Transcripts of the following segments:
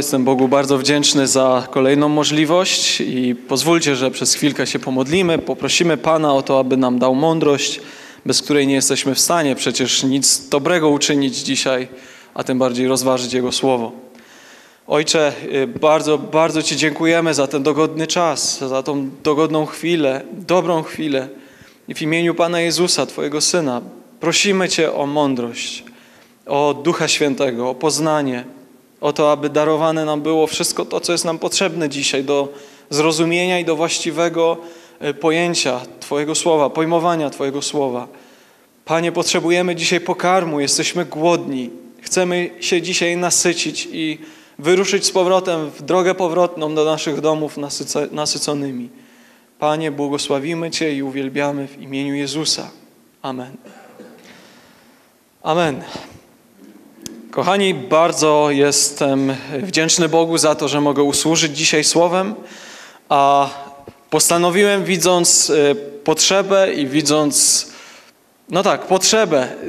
Jestem Bogu bardzo wdzięczny za kolejną możliwość i pozwólcie, że przez chwilkę się pomodlimy, poprosimy Pana o to, aby nam dał mądrość, bez której nie jesteśmy w stanie przecież nic dobrego uczynić dzisiaj, a tym bardziej rozważyć Jego Słowo. Ojcze, bardzo, bardzo Ci dziękujemy za ten dogodny czas, za tą dogodną chwilę, dobrą chwilę. I w imieniu Pana Jezusa, Twojego Syna, prosimy Cię o mądrość, o Ducha Świętego, o poznanie, o to, aby darowane nam było wszystko to, co jest nam potrzebne dzisiaj do zrozumienia i do właściwego pojęcia Twojego Słowa, pojmowania Twojego Słowa. Panie, potrzebujemy dzisiaj pokarmu, jesteśmy głodni, chcemy się dzisiaj nasycić i wyruszyć z powrotem w drogę powrotną do naszych domów nasyconymi. Panie, błogosławimy Cię i uwielbiamy w imieniu Jezusa. Amen. Amen. Kochani, bardzo jestem wdzięczny Bogu za to, że mogę usłużyć dzisiaj Słowem, a postanowiłem, widząc potrzebę i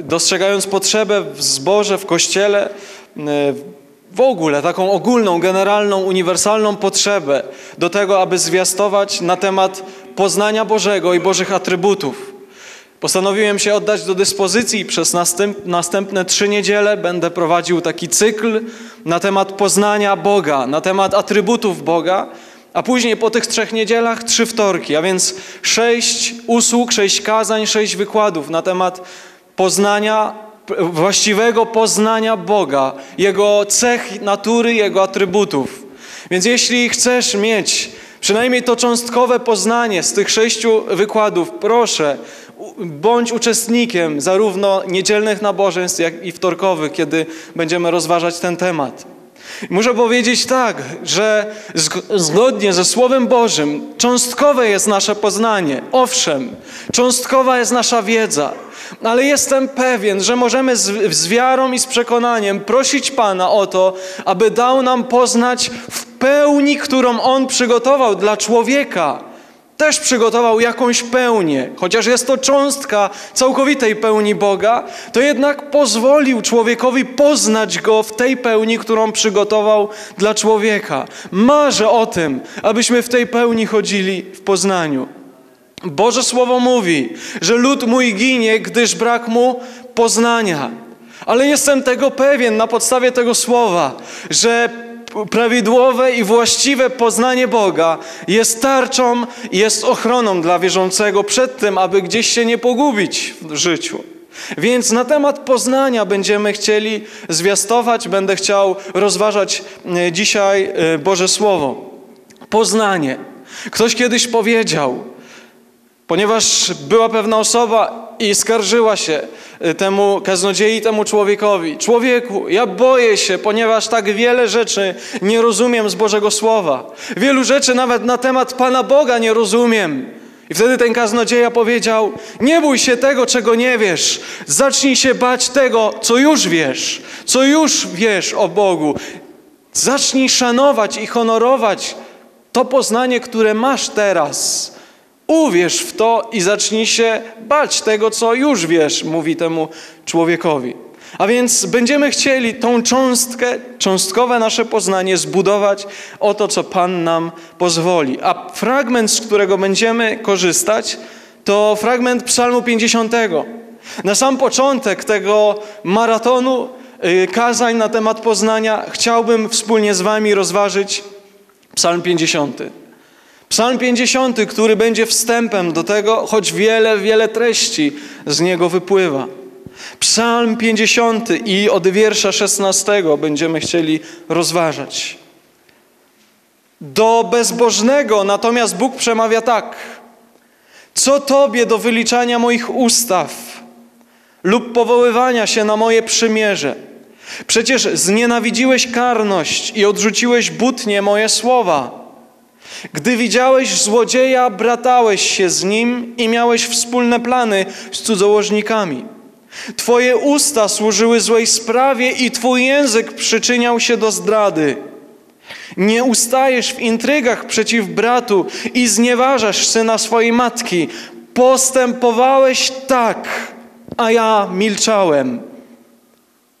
dostrzegając potrzebę w zborze, w Kościele, w ogóle taką ogólną, generalną, uniwersalną potrzebę do tego, aby zwiastować na temat poznania Bożego i Bożych atrybutów. Postanowiłem się oddać do dyspozycji i przez następne 3 niedziele będę prowadził taki cykl na temat poznania Boga, na temat atrybutów Boga, a później po tych 3 niedzielach 3 wtorki, a więc 6 usług, 6 kazań, 6 wykładów na temat poznania, właściwego poznania Boga, Jego cech natury, Jego atrybutów. Więc jeśli chcesz mieć przynajmniej to cząstkowe poznanie z tych 6 wykładów, proszę, bądź uczestnikiem zarówno niedzielnych nabożeństw, jak i wtorkowych, kiedy będziemy rozważać ten temat. Muszę powiedzieć tak, że zgodnie ze Słowem Bożym cząstkowe jest nasze poznanie. Owszem, cząstkowa jest nasza wiedza, ale jestem pewien, że możemy z wiarą i z przekonaniem prosić Pana o to, aby dał nam poznać w pełni, którą On przygotował dla człowieka. Też przygotował jakąś pełnię, chociaż jest to cząstka całkowitej pełni Boga, to jednak pozwolił człowiekowi poznać Go w tej pełni, którą przygotował dla człowieka. Marzę o tym, abyśmy w tej pełni chodzili w poznaniu. Boże Słowo mówi, że lud mój ginie, gdyż brak mu poznania. Ale jestem tego pewien na podstawie tego Słowa, że prawidłowe i właściwe poznanie Boga jest tarczą i jest ochroną dla wierzącego przed tym, aby gdzieś się nie pogubić w życiu. Więc na temat poznania będziemy chcieli zwiastować, będę chciał rozważać dzisiaj Boże Słowo. Poznanie. Ktoś kiedyś powiedział, ponieważ była pewna osoba i skarżyła się temu kaznodziei, temu człowiekowi. Człowieku, ja boję się, ponieważ tak wiele rzeczy nie rozumiem z Bożego Słowa. Wielu rzeczy nawet na temat Pana Boga nie rozumiem. I wtedy ten kaznodzieja powiedział, nie bój się tego, czego nie wiesz. Zacznij się bać tego, co już wiesz o Bogu. Zacznij szanować i honorować to poznanie, które masz teraz. Uwierz w to i zacznij się bać tego, co już wiesz, mówi temu człowiekowi. A więc będziemy chcieli tą cząstkowe nasze poznanie zbudować o to, co Pan nam pozwoli. A fragment, z którego będziemy korzystać, to fragment Psalmu 50. Na sam początek tego maratonu kazań na temat poznania chciałbym wspólnie z Wami rozważyć Psalm 50. Psalm 50, który będzie wstępem do tego, choć wiele, wiele treści z niego wypływa. Psalm 50 i od wiersza 16 będziemy chcieli rozważać. Do bezbożnego natomiast Bóg przemawia tak. Co Tobie do wyliczania moich ustaw lub powoływania się na moje przymierze? Przecież znienawidziłeś karność i odrzuciłeś butnie moje słowa. Gdy widziałeś złodzieja, bratałeś się z nim i miałeś wspólne plany z cudzołożnikami. Twoje usta służyły złej sprawie i Twój język przyczyniał się do zdrady. Nie ustajesz w intrygach przeciw bratu i znieważasz syna swojej matki. Postępowałeś tak, a ja milczałem.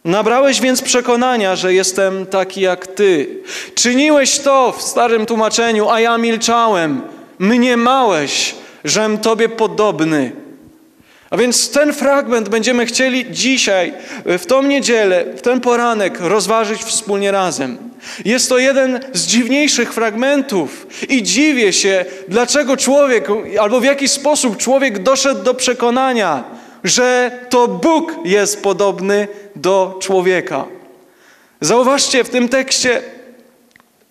Nabrałeś więc przekonania, że jestem taki jak Ty. Czyniłeś to w starym tłumaczeniu, a ja milczałem. Mniemałeś, żem Tobie podobny. A więc ten fragment będziemy chcieli dzisiaj, w tą niedzielę, w ten poranek rozważyć wspólnie razem. Jest to jeden z dziwniejszych fragmentów i dziwię się, dlaczego człowiek, albo w jaki sposób człowiek doszedł do przekonania, że to Bóg jest podobny do człowieka. Zauważcie, w tym tekście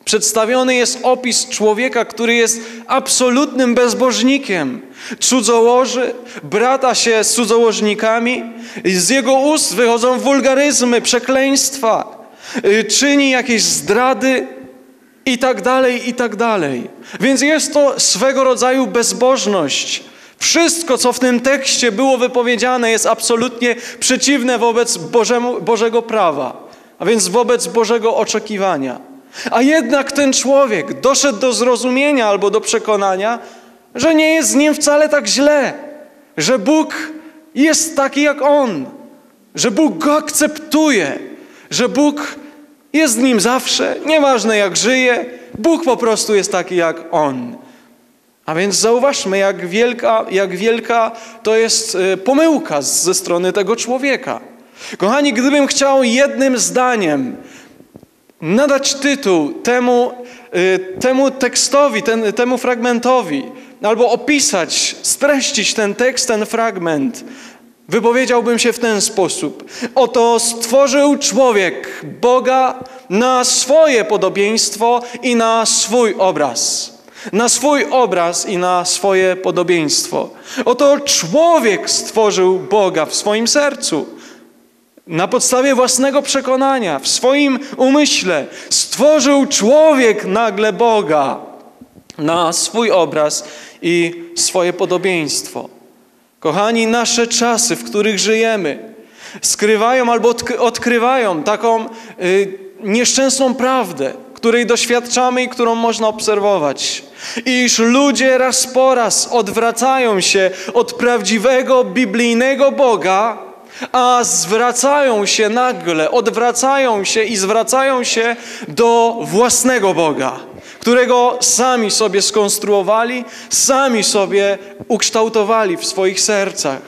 przedstawiony jest opis człowieka, który jest absolutnym bezbożnikiem. Cudzołoży, brata się z cudzołożnikami, z jego ust wychodzą wulgaryzmy, przekleństwa, czyni jakieś zdrady i tak dalej, i tak dalej. Więc jest to swego rodzaju bezbożność. Wszystko, co w tym tekście było wypowiedziane, jest absolutnie przeciwne wobec Bożego prawa, a więc wobec Bożego oczekiwania. A jednak ten człowiek doszedł do zrozumienia albo do przekonania, że nie jest z nim wcale tak źle, że Bóg jest taki jak on, że Bóg go akceptuje, że Bóg jest z nim zawsze, nieważne jak żyje, Bóg po prostu jest taki jak on. A więc zauważmy, jak wielka to jest pomyłka ze strony tego człowieka. Kochani, gdybym chciał jednym zdaniem nadać tytuł temu tekstowi, temu fragmentowi, albo opisać, streścić ten tekst, ten fragment, wypowiedziałbym się w ten sposób. Oto stworzył człowiek Boga na swoje podobieństwo i na swój obraz. Na swój obraz i na swoje podobieństwo. Oto człowiek stworzył Boga w swoim sercu. Na podstawie własnego przekonania, w swoim umyśle stworzył człowiek nagle Boga na swój obraz i swoje podobieństwo. Kochani, nasze czasy, w których żyjemy, skrywają albo odkrywają taką nieszczęsną prawdę, której doświadczamy i którą można obserwować. Iż ludzie raz po raz odwracają się od prawdziwego, biblijnego Boga, a zwracają się nagle, odwracają się i zwracają się do własnego Boga, którego sami sobie skonstruowali, sami sobie ukształtowali w swoich sercach.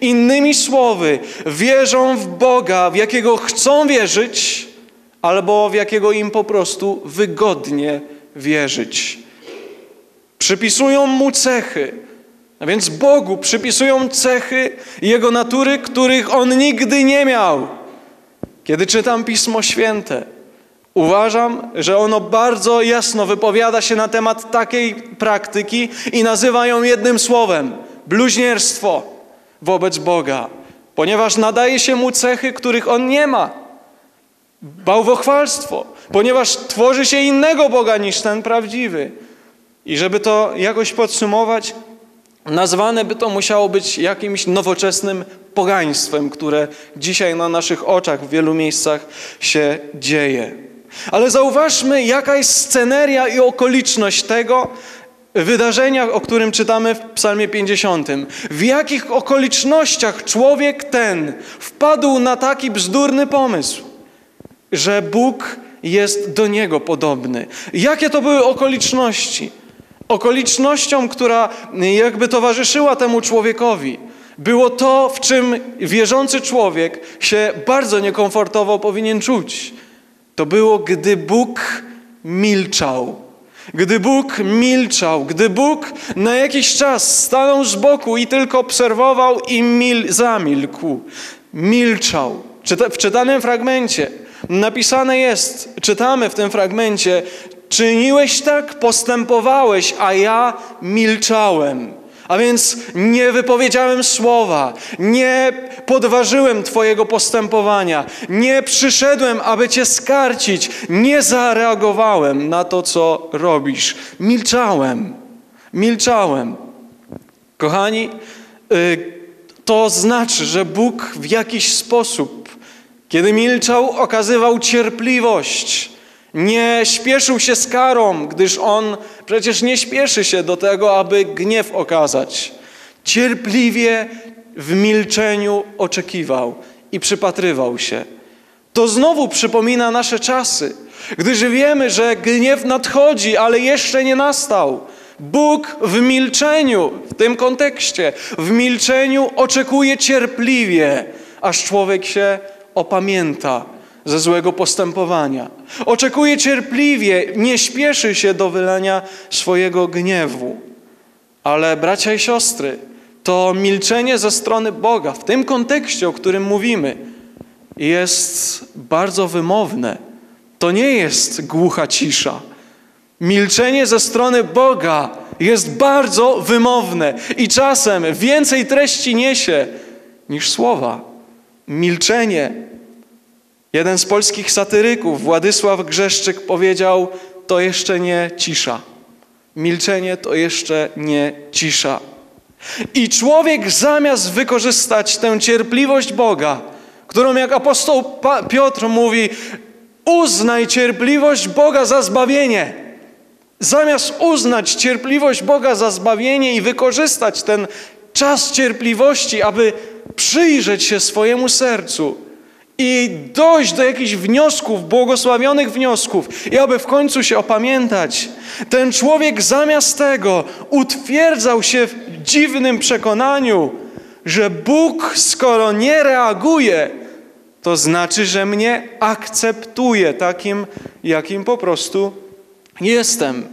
Innymi słowy, wierzą w Boga, w jakiego chcą wierzyć, albo w jakiego im po prostu wygodnie wierzyć. Przypisują mu cechy. A więc Bogu przypisują cechy Jego natury, których On nigdy nie miał. Kiedy czytam Pismo Święte, uważam, że ono bardzo jasno wypowiada się na temat takiej praktyki i nazywa ją jednym słowem – bluźnierstwo wobec Boga, ponieważ nadaje się Mu cechy, których On nie ma. Bałwochwalstwo, ponieważ tworzy się innego Boga niż ten prawdziwy. I żeby to jakoś podsumować, nazwane by to musiało być jakimś nowoczesnym pogaństwem, które dzisiaj na naszych oczach w wielu miejscach się dzieje. Ale zauważmy, jaka jest sceneria i okoliczność tego wydarzenia, o którym czytamy w Psalmie 50. W jakich okolicznościach człowiek ten wpadł na taki bzdurny pomysł, że Bóg jest do niego podobny. Jakie to były okoliczności? Okolicznością, która jakby towarzyszyła temu człowiekowi, było to, w czym wierzący człowiek się bardzo niekomfortowo powinien czuć. To było, gdy Bóg milczał. Gdy Bóg milczał, gdy Bóg na jakiś czas stanął z boku i tylko obserwował i zamilkł. Milczał. W czytanym fragmencie napisane jest, czytamy w tym fragmencie, czyniłeś tak, postępowałeś, a ja milczałem. A więc nie wypowiedziałem słowa, nie podważyłem Twojego postępowania, nie przyszedłem, aby Cię skarcić, nie zareagowałem na to, co robisz. Milczałem, milczałem. Kochani, to znaczy, że Bóg w jakiś sposób, kiedy milczał, okazywał cierpliwość. Nie śpieszył się z karą, gdyż On przecież nie śpieszy się do tego, aby gniew okazać. Cierpliwie w milczeniu oczekiwał i przypatrywał się. To znowu przypomina nasze czasy, gdyż wiemy, że gniew nadchodzi, ale jeszcze nie nastał. Bóg w milczeniu, w tym kontekście, w milczeniu oczekuje cierpliwie, aż człowiek się opamięta ze złego postępowania. Oczekuje cierpliwie, nie śpieszy się do wylania swojego gniewu. Ale bracia i siostry, to milczenie ze strony Boga, w tym kontekście, o którym mówimy, jest bardzo wymowne. To nie jest głucha cisza. Milczenie ze strony Boga jest bardzo wymowne i czasem więcej treści niesie niż słowa. Milczenie. Jeden z polskich satyryków, Władysław Grzeszczyk, powiedział: to jeszcze nie cisza. Milczenie to jeszcze nie cisza. I człowiek, zamiast wykorzystać tę cierpliwość Boga, którą, jak apostoł Piotr mówi, uznaj cierpliwość Boga za zbawienie. Zamiast uznać cierpliwość Boga za zbawienie i wykorzystać ten czas cierpliwości, aby przyjrzeć się swojemu sercu i dojść do jakichś wniosków, błogosławionych wniosków i aby w końcu się opamiętać, ten człowiek zamiast tego utwierdzał się w dziwnym przekonaniu, że Bóg, skoro nie reaguje, to znaczy, że mnie akceptuje takim, jakim po prostu jestem.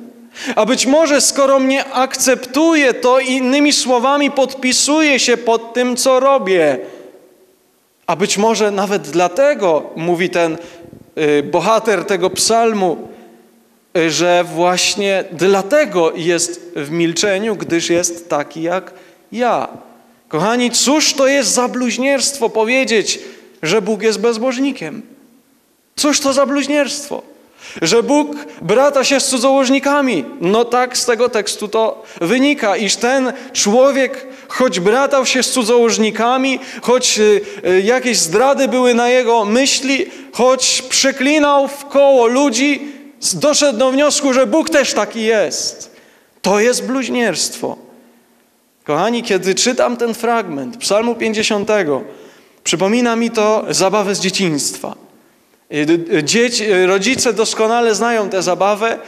A być może, skoro mnie akceptuje, to innymi słowami podpisuje się pod tym, co robię. A być może nawet dlatego, mówi ten bohater tego psalmu, że właśnie dlatego jest w milczeniu, gdyż jest taki jak ja. Kochani, cóż to jest za bluźnierstwo powiedzieć, że Bóg jest bezbożnikiem? Cóż to za bluźnierstwo? Że Bóg brata się z cudzołożnikami. No tak, z tego tekstu to wynika, iż ten człowiek, choć bratał się z cudzołożnikami, choć jakieś zdrady były na jego myśli, choć przeklinał w koło ludzi, doszedł do wniosku, że Bóg też taki jest. To jest bluźnierstwo. Kochani, kiedy czytam ten fragment Psalmu 50, przypomina mi to zabawę z dzieciństwa. Rodzice doskonale znają tę zabawę.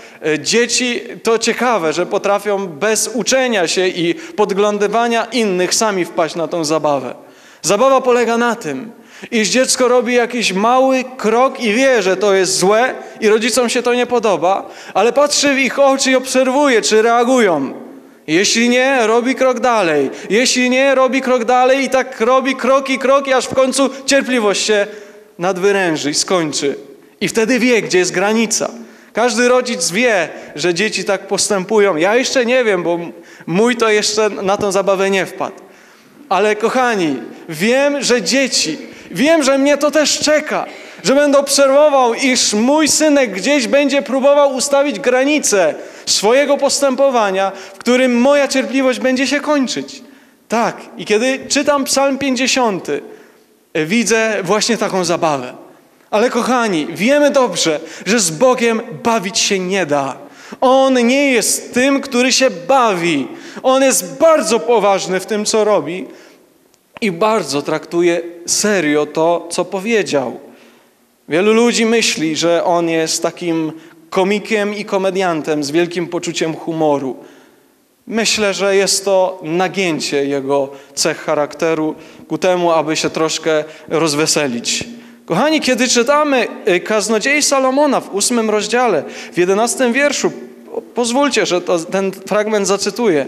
Dzieci, to ciekawe, że potrafią bez uczenia się i podglądywania innych sami wpaść na tą zabawę. Zabawa polega na tym, iż dziecko robi jakiś mały krok i wie, że to jest złe i rodzicom się to nie podoba, ale patrzy w ich oczy i obserwuje, czy reagują. Jeśli nie, robi krok dalej. Jeśli nie, robi krok dalej i tak robi kroki, aż w końcu cierpliwość się nadwyręży i skończy. I wtedy wie, gdzie jest granica. Każdy rodzic wie, że dzieci tak postępują. Ja jeszcze nie wiem, bo mój to jeszcze na tą zabawę nie wpadł. Ale kochani, wiem, że mnie to też czeka, że będę obserwował, iż mój synek gdzieś będzie próbował ustawić granicę swojego postępowania, w którym moja cierpliwość będzie się kończyć. Tak, i kiedy czytam Psalm 50, widzę właśnie taką zabawę. Ale kochani, wiemy dobrze, że z Bogiem bawić się nie da. On nie jest tym, który się bawi. On jest bardzo poważny w tym, co robi i bardzo traktuje serio to, co powiedział. Wielu ludzi myśli, że on jest takim komikiem i komediantem z wielkim poczuciem humoru. Myślę, że jest to nagięcie jego cech charakteru ku temu, aby się troszkę rozweselić. Kochani, kiedy czytamy Kaznodziei Salomona w 8 rozdziale, w 11 wierszu, pozwólcie, że ten fragment zacytuję,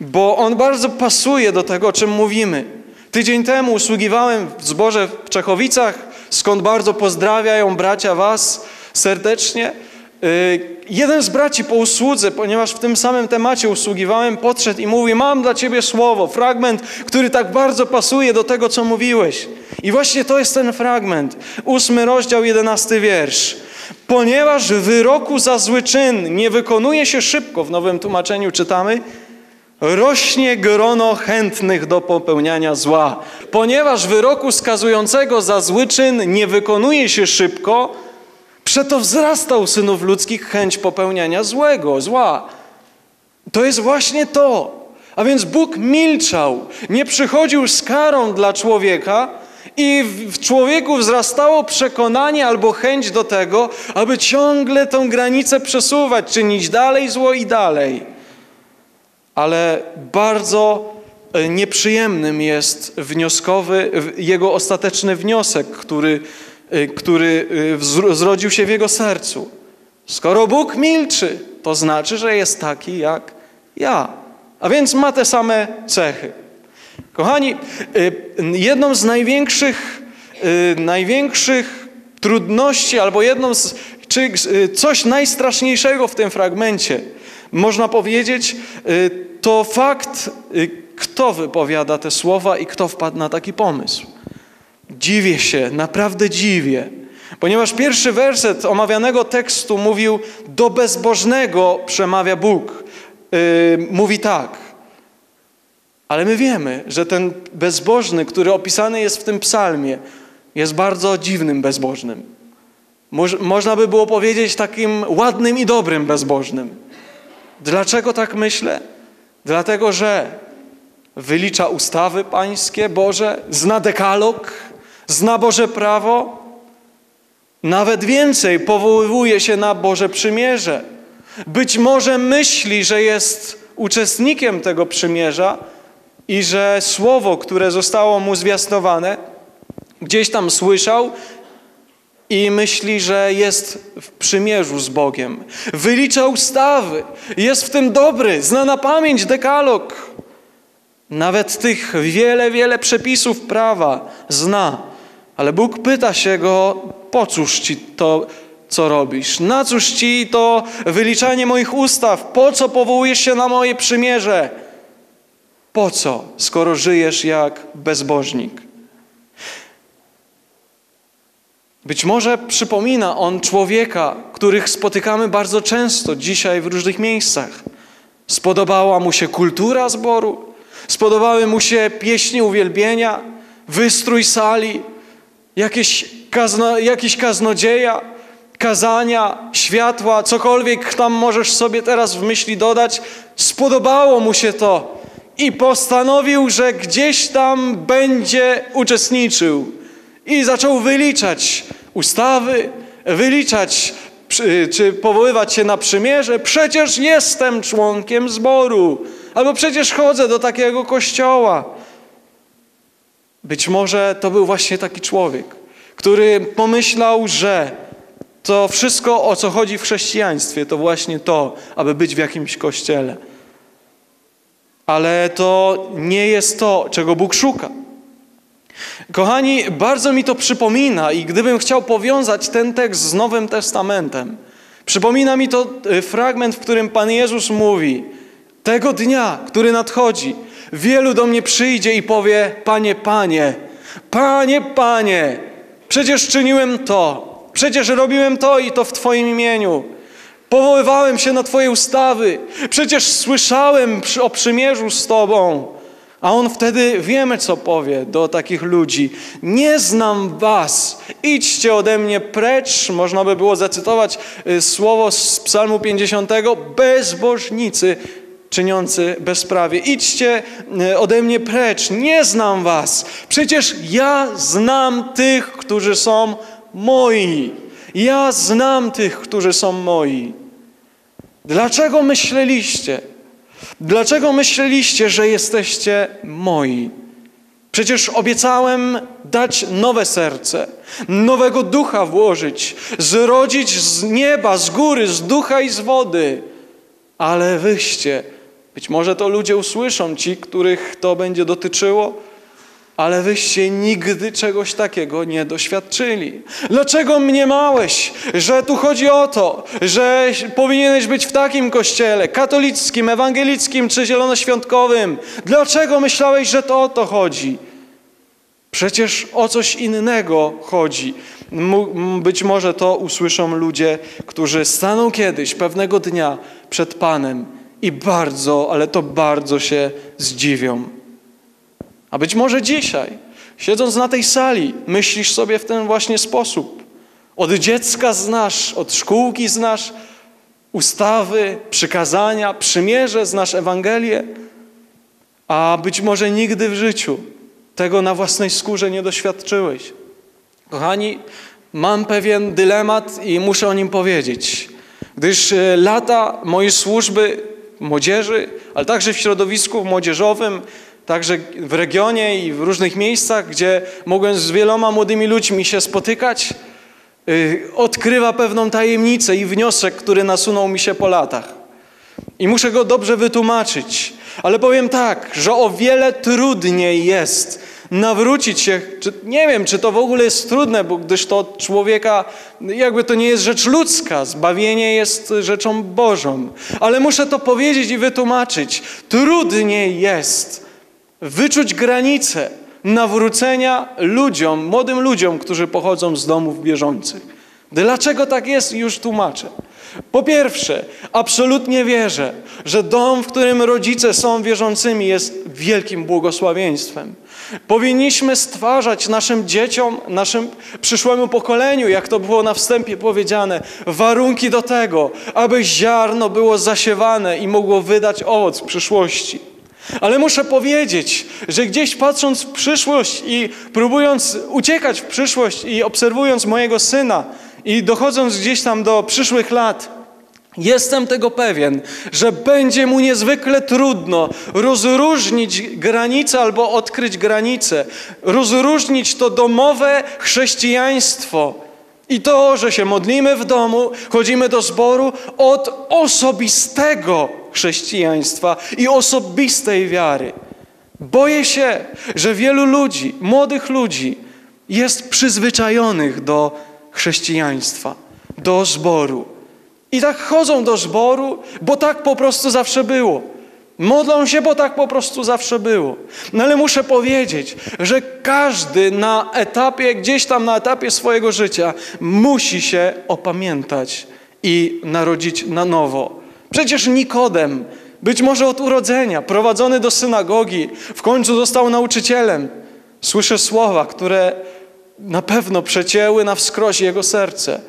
bo on bardzo pasuje do tego, o czym mówimy. Tydzień temu usługiwałem w zborze w Czechowicach, skąd bardzo pozdrawiają bracia was serdecznie. Jeden z braci po usłudze, ponieważ w tym samym temacie usługiwałem, podszedł i mówi: mam dla ciebie słowo, fragment, który tak bardzo pasuje do tego, co mówiłeś. I właśnie to jest ten fragment, 8 rozdział, 11 wiersz. Ponieważ wyroku za zły czyn nie wykonuje się szybko, w nowym tłumaczeniu czytamy, rośnie grono chętnych do popełniania zła. Ponieważ wyroku skazującego za zły czyn nie wykonuje się szybko, przeto wzrasta u synów ludzkich chęć popełniania zła. To jest właśnie to. A więc Bóg milczał, nie przychodził z karą dla człowieka, I w człowieku wzrastało przekonanie albo chęć do tego, aby ciągle tą granicę przesuwać, czynić dalej zło i dalej. Ale bardzo nieprzyjemnym jest jego ostateczny wniosek, który zrodził się w jego sercu. Skoro Bóg milczy, to znaczy, że jest taki jak ja. A więc ma te same cechy. Kochani, jedną z największych trudności, albo coś najstraszniejszego w tym fragmencie, można powiedzieć, to fakt, kto wypowiada te słowa i kto wpadł na taki pomysł. Dziwię się, naprawdę dziwię, ponieważ pierwszy werset omawianego tekstu mówił: do bezbożnego przemawia Bóg. Mówi tak. Ale my wiemy, że ten bezbożny, który opisany jest w tym psalmie, jest bardzo dziwnym bezbożnym. Można by było powiedzieć takim ładnym i dobrym bezbożnym. Dlaczego tak myślę? Dlatego, że wylicza ustawy pańskie, Boże, zna dekalog, zna Boże prawo, nawet więcej, powołuje się na Boże przymierze. Być może myśli, że jest uczestnikiem tego przymierza i że słowo, które zostało mu zwiastowane, gdzieś tam słyszał i myśli, że jest w przymierzu z Bogiem. Wylicza ustawy, jest w tym dobry, zna na pamięć dekalog. Nawet tych wiele, wiele przepisów prawa zna. Ale Bóg pyta się go: po cóż ci to, co robisz? Na cóż ci to wyliczanie moich ustaw? Po co powołujesz się na moje przymierze? Po co, skoro żyjesz jak bezbożnik? Być może przypomina on człowieka, których spotykamy bardzo często dzisiaj w różnych miejscach. Spodobała mu się kultura zboru, spodobały mu się pieśni uwielbienia, wystrój sali, jakiś kaznodzieja, kazania, światła, cokolwiek tam możesz sobie teraz w myśli dodać. Spodobało mu się to i postanowił, że gdzieś tam będzie uczestniczył. I zaczął wyliczać ustawy, wyliczać czy powoływać się na przymierze. Przecież jestem członkiem zboru, albo przecież chodzę do takiego kościoła. Być może to był właśnie taki człowiek, który pomyślał, że to wszystko, o co chodzi w chrześcijaństwie, to właśnie to, aby być w jakimś kościele. Ale to nie jest to, czego Bóg szuka. Kochani, bardzo mi to przypomina i gdybym chciał powiązać ten tekst z Nowym Testamentem, przypomina mi to fragment, w którym Pan Jezus mówi: tego dnia, który nadchodzi, wielu do mnie przyjdzie i powie: Panie, Panie, Panie, Panie, przecież czyniłem to, przecież robiłem to i to w Twoim imieniu. Powoływałem się na Twoje ustawy, przecież słyszałem o przymierzu z Tobą. A on wtedy, wiemy co powie do takich ludzi: nie znam was, idźcie ode mnie precz. Można by było zacytować słowo z psalmu 50, bezbożnicy czyniący bezprawie. Idźcie ode mnie precz, nie znam was. Przecież ja znam tych, którzy są moi. Ja znam tych, którzy są moi. Dlaczego myśleliście, że jesteście moi? Przecież obiecałem dać nowe serce, nowego ducha włożyć, zrodzić z nieba, z góry, z ducha i z wody. Ale wyście, być może to ludzie usłyszą, ci, których to będzie dotyczyło, ale wyście nigdy czegoś takiego nie doświadczyli. Dlaczego mniemałeś, że tu chodzi o to, że powinieneś być w takim kościele, katolickim, ewangelickim czy zielonoświątkowym? Dlaczego myślałeś, że to o to chodzi? Przecież o coś innego chodzi. Być może to usłyszą ludzie, którzy staną kiedyś, pewnego dnia przed Panem i bardzo, ale to bardzo się zdziwią. A być może dzisiaj, siedząc na tej sali, myślisz sobie w ten właśnie sposób. Od dziecka znasz, od szkółki znasz ustawy, przykazania, przymierze, znasz Ewangelię, a być może nigdy w życiu Tego na własnej skórze nie doświadczyłeś. Kochani, mam pewien dylemat i muszę o nim powiedzieć, gdyż lata mojej służby młodzieży, ale także w środowisku młodzieżowym, także w regionie i w różnych miejscach, gdzie mogłem z wieloma młodymi ludźmi się spotykać, odkrywa pewną tajemnicę i wniosek, który nasunął mi się po latach. I muszę go dobrze wytłumaczyć, ale powiem tak, że o wiele trudniej jest nawrócić się, nie wiem, czy to w ogóle jest trudne, bo gdyż to od człowieka, jakby to nie jest rzecz ludzka, zbawienie jest rzeczą Bożą. Ale muszę to powiedzieć i wytłumaczyć. Trudniej jest wyczuć granicę nawrócenia ludziom, młodym ludziom, którzy pochodzą z domów bieżących. Dlaczego tak jest? Już tłumaczę. Po pierwsze, absolutnie wierzę, że dom, w którym rodzice są wierzącymi, jest wielkim błogosławieństwem. Powinniśmy stwarzać naszym dzieciom, naszym przyszłemu pokoleniu, jak to było na wstępie powiedziane, warunki do tego, aby ziarno było zasiewane i mogło wydać owoc w przyszłości. Ale muszę powiedzieć, że gdzieś patrząc w przyszłość i próbując uciekać w przyszłość i obserwując mojego syna i dochodząc gdzieś tam do przyszłych lat, jestem tego pewien, że będzie mu niezwykle trudno rozróżnić granice albo odkryć granice, rozróżnić to domowe chrześcijaństwo i to, że się modlimy w domu, chodzimy do zboru, od osobistego chrześcijaństwa i osobistej wiary. Boję się, że wielu ludzi, młodych ludzi jest przyzwyczajonych do chrześcijaństwa, do zboru. I tak chodzą do zboru, bo tak po prostu zawsze było. Modlą się, bo tak po prostu zawsze było. No ale muszę powiedzieć, że każdy na etapie, gdzieś tam na etapie swojego życia musi się opamiętać i narodzić na nowo. Przecież Nikodem, być może od urodzenia, prowadzony do synagogi, w końcu został nauczycielem. Słyszę słowa, które na pewno przecięły na wskroś jego serce.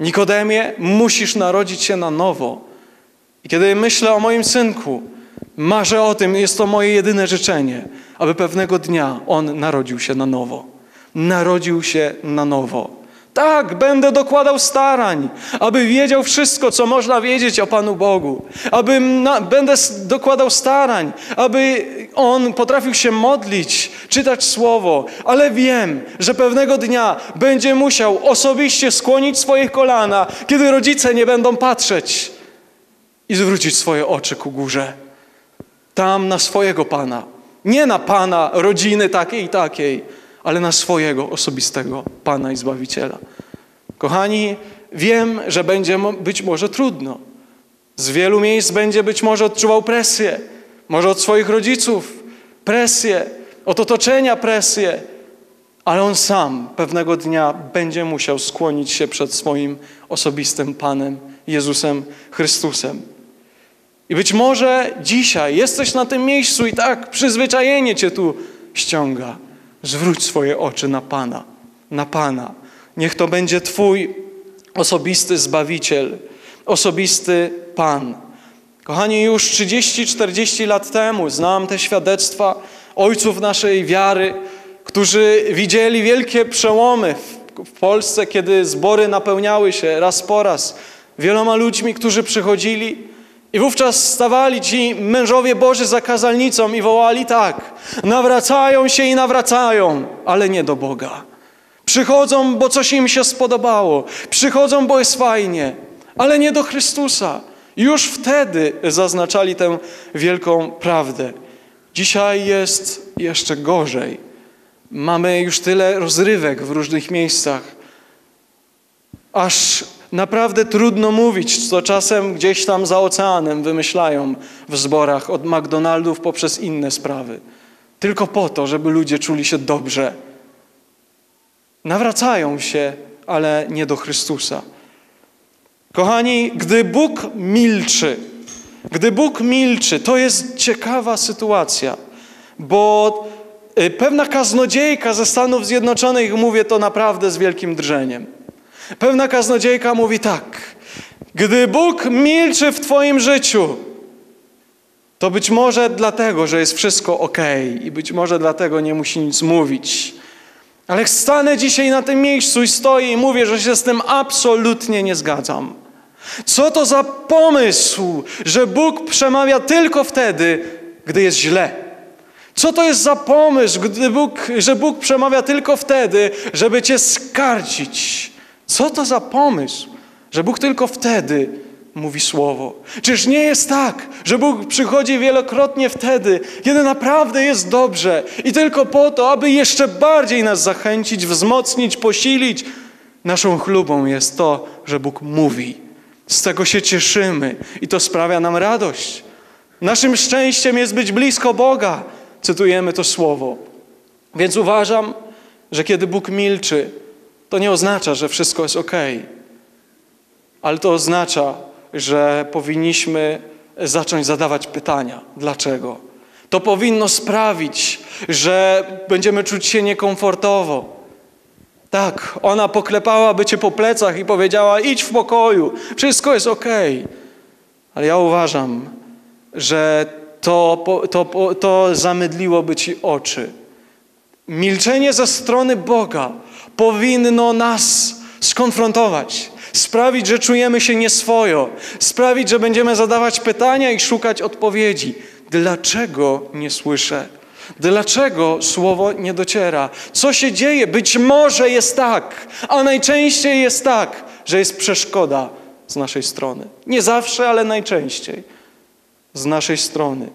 Nikodemie, musisz narodzić się na nowo. I kiedy myślę o moim synku, marzę o tym, jest to moje jedyne życzenie, aby pewnego dnia on narodził się na nowo. Narodził się na nowo. Tak, będę dokładał starań, aby wiedział wszystko, co można wiedzieć o Panu Bogu. Będę dokładał starań, aby on potrafił się modlić, czytać Słowo. Ale wiem, że pewnego dnia będzie musiał osobiście skłonić swoje kolana, kiedy rodzice nie będą patrzeć i zwrócić swoje oczy ku górze. Tam na swojego Pana. Nie na Pana rodziny takiej i takiej, ale na swojego osobistego Pana i Zbawiciela. Kochani, wiem, że będzie być może trudno. Z wielu miejsc będzie być może odczuwał presję. Może od swoich rodziców presję, od otoczenia presję. Ale on sam pewnego dnia będzie musiał skłonić się przed swoim osobistym Panem, Jezusem Chrystusem. I być może dzisiaj jesteś na tym miejscu i tak przyzwyczajenie cię tu ściąga. Zwróć swoje oczy na Pana, na Pana. Niech to będzie Twój osobisty Zbawiciel, osobisty Pan. Kochani, już 30-40 lat temu znam te świadectwa ojców naszej wiary, którzy widzieli wielkie przełomy w Polsce, kiedy zbory napełniały się raz po raz wieloma ludźmi, którzy przychodzili. I wówczas stawali ci mężowie Boży za kazalnicą i wołali tak, nawracają się i nawracają, ale nie do Boga. Przychodzą, bo coś im się spodobało. Przychodzą, bo jest fajnie, ale nie do Chrystusa. Już wtedy zaznaczali tę wielką prawdę. Dzisiaj jest jeszcze gorzej. Mamy już tyle rozrywek w różnych miejscach, aż naprawdę trudno mówić, co czasem gdzieś tam za oceanem wymyślają w zborach od McDonaldów poprzez inne sprawy. Tylko po to, żeby ludzie czuli się dobrze. Nawracają się, ale nie do Chrystusa. Kochani, gdy Bóg milczy, to jest ciekawa sytuacja, bo pewna kaznodziejka ze Stanów Zjednoczonych, mówię to naprawdę z wielkim drżeniem, pewna kaznodziejka mówi tak, gdy Bóg milczy w twoim życiu, To być może dlatego, że jest wszystko okej i być może dlatego nie musi nic mówić. Ale stanę dzisiaj na tym miejscu i stoję i mówię, że się z tym absolutnie nie zgadzam. Co to za pomysł, że Bóg przemawia tylko wtedy, gdy jest źle? Co to jest za pomysł, że Bóg przemawia tylko wtedy, żeby cię skarcić? Co to za pomysł, że Bóg tylko wtedy mówi słowo? Czyż nie jest tak, że Bóg przychodzi wielokrotnie wtedy, kiedy naprawdę jest dobrze i tylko po to, aby jeszcze bardziej nas zachęcić, wzmocnić, posilić? Naszą chlubą jest to, że Bóg mówi. Z tego się cieszymy i to sprawia nam radość. Naszym szczęściem jest być blisko Boga. Cytujemy to słowo. Więc uważam, że kiedy Bóg milczy, to nie oznacza, że wszystko jest okej. Ale to oznacza, że powinniśmy zacząć zadawać pytania. Dlaczego? To powinno sprawić, że będziemy czuć się niekomfortowo. Tak, ona poklepałaby cię po plecach i powiedziała: idź w pokoju, wszystko jest okej. Ale ja uważam, że to zamydliłoby ci oczy. Milczenie ze strony Boga powinno nas skonfrontować, sprawić, że czujemy się nieswojo, sprawić, że będziemy zadawać pytania i szukać odpowiedzi. Dlaczego nie słyszę? Dlaczego słowo nie dociera? Co się dzieje? Być może jest tak, a najczęściej jest tak, że jest przeszkoda z naszej strony. Nie zawsze, ale najczęściej z naszej strony,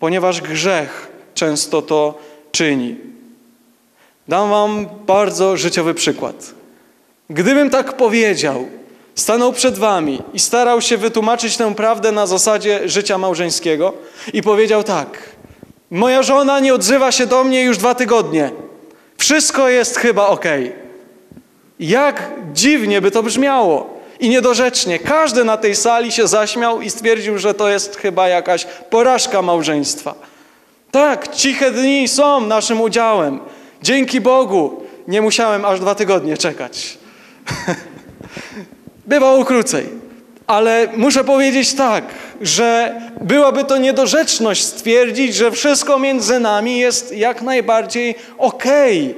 ponieważ grzech często to czyni. Dam wam bardzo życiowy przykład. Gdybym tak powiedział, stanął przed wami i starał się wytłumaczyć tę prawdę na zasadzie życia małżeńskiego i powiedział tak: moja żona nie odzywa się do mnie już 2 tygodnie. Wszystko jest chyba okej. Jak dziwnie by to brzmiało i niedorzecznie. Każdy na tej sali się zaśmiał i stwierdził, że to jest chyba jakaś porażka małżeństwa. Tak, ciche dni są naszym udziałem. Dzięki Bogu nie musiałem aż 2 tygodnie czekać. Bywało krócej, ale muszę powiedzieć tak, że byłaby to niedorzeczność stwierdzić, że wszystko między nami jest jak najbardziej okej.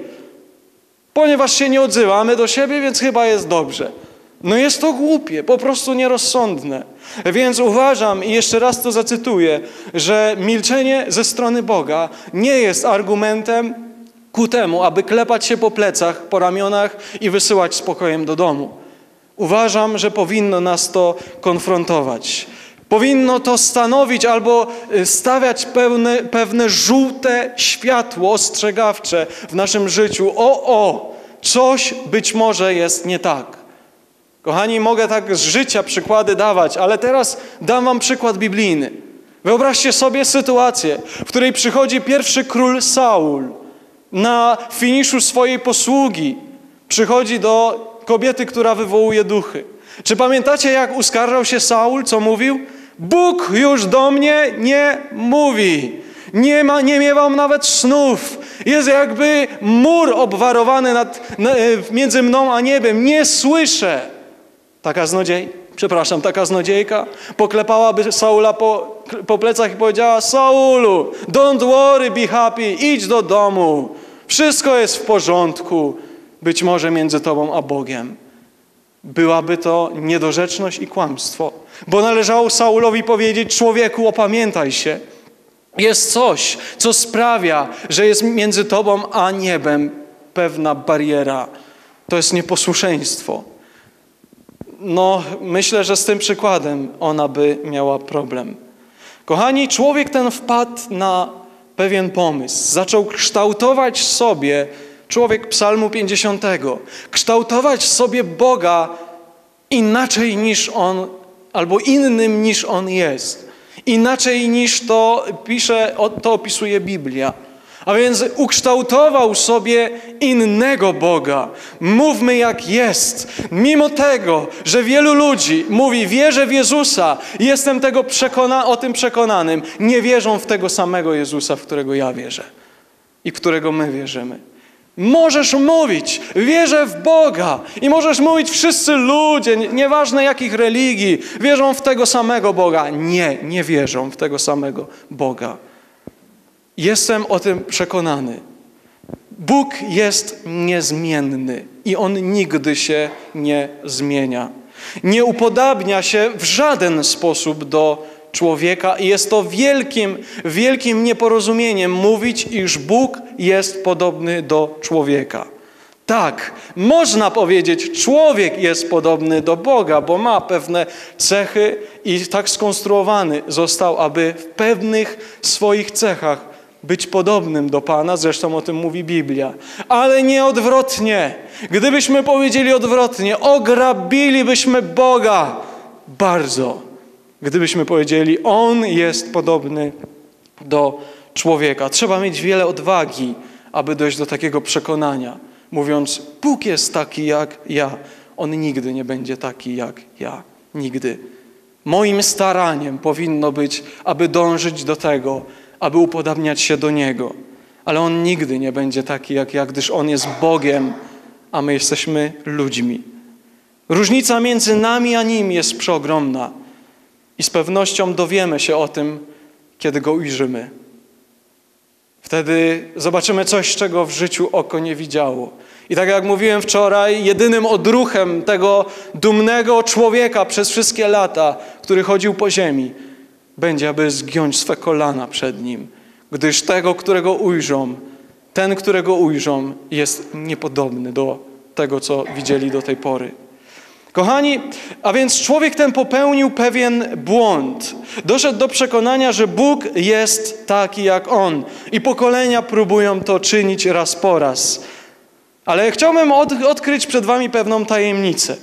Ponieważ się nie odzywamy do siebie, więc chyba jest dobrze. No jest to głupie, po prostu nierozsądne. Więc uważam, i jeszcze raz to zacytuję, że milczenie ze strony Boga nie jest argumentem ku temu, aby klepać się po plecach, po ramionach i wysyłać spokojem do domu. Uważam, że powinno nas to konfrontować. Powinno to stanowić albo stawiać pewne żółte światło ostrzegawcze w naszym życiu. Coś być może jest nie tak. Kochani, mogę tak z życia przykłady dawać, ale teraz dam wam przykład biblijny. Wyobraźcie sobie sytuację, w której przychodzi pierwszy król Saul. Na finiszu swojej posługi przychodzi do kobiety, która wywołuje duchy. Czy pamiętacie, jak uskarżał się Saul, co mówił? Bóg już do mnie nie mówi. Nie miewam nawet snów. Jest jakby mur obwarowany między mną a niebem. Nie słyszę. Taka złodziejka poklepałaby Saula po plecach i powiedziała: Saulu, don't worry, be happy, idź do domu. Wszystko jest w porządku. Być może między tobą a Bogiem. Byłaby to niedorzeczność i kłamstwo. Bo należało Saulowi powiedzieć: człowieku, opamiętaj się. Jest coś, co sprawia, że jest między tobą a niebem pewna bariera. To jest nieposłuszeństwo. No, myślę, że z tym przykładem ona by miała problem. Kochani, człowiek ten wpadł na pewien pomysł. Zaczął kształtować sobie, człowiek Psalmu 50, kształtować sobie Boga inaczej niż On, albo innym niż On jest. Inaczej niż to opisuje Biblia. A więc ukształtował sobie innego Boga. Mówmy jak jest. Mimo tego, że wielu ludzi mówi: wierzę w Jezusa, jestem o tym przekonanym, nie wierzą w tego samego Jezusa, w którego ja wierzę i którego my wierzymy. Możesz mówić, wierzę w Boga i możesz mówić, wszyscy ludzie, nieważne jakich religii, wierzą w tego samego Boga. Nie, nie wierzą w tego samego Boga. Jestem o tym przekonany. Bóg jest niezmienny i On nigdy się nie zmienia. Nie upodabnia się w żaden sposób do człowieka i jest to wielkim, wielkim nieporozumieniem mówić, iż Bóg jest podobny do człowieka. Tak, można powiedzieć, człowiek jest podobny do Boga, bo ma pewne cechy i tak skonstruowany został, aby w pewnych swoich cechach być podobnym do Pana, zresztą o tym mówi Biblia. Ale nie odwrotnie. Gdybyśmy powiedzieli odwrotnie, ograbilibyśmy Boga bardzo. Gdybyśmy powiedzieli, On jest podobny do człowieka. Trzeba mieć wiele odwagi, aby dojść do takiego przekonania, mówiąc, Bóg jest taki jak ja. On nigdy nie będzie taki jak ja. Nigdy. Moim staraniem powinno być, aby dążyć do tego, aby upodabniać się do Niego. Ale On nigdy nie będzie taki jak ja, gdyż On jest Bogiem, a my jesteśmy ludźmi. Różnica między nami a Nim jest przeogromna. I z pewnością dowiemy się o tym, kiedy Go ujrzymy. Wtedy zobaczymy coś, czego w życiu oko nie widziało. I tak jak mówiłem wczoraj, jedynym odruchem tego dumnego człowieka przez wszystkie lata, który chodził po ziemi, będzie, aby zgiąć swe kolana przed Nim, gdyż tego, którego ujrzą, ten, którego ujrzą, jest niepodobny do tego, co widzieli do tej pory. Kochani, a więc człowiek ten popełnił pewien błąd. Doszedł do przekonania, że Bóg jest taki jak On i pokolenia próbują to czynić raz po raz. Ale chciałbym odkryć przed wami pewną tajemnicę.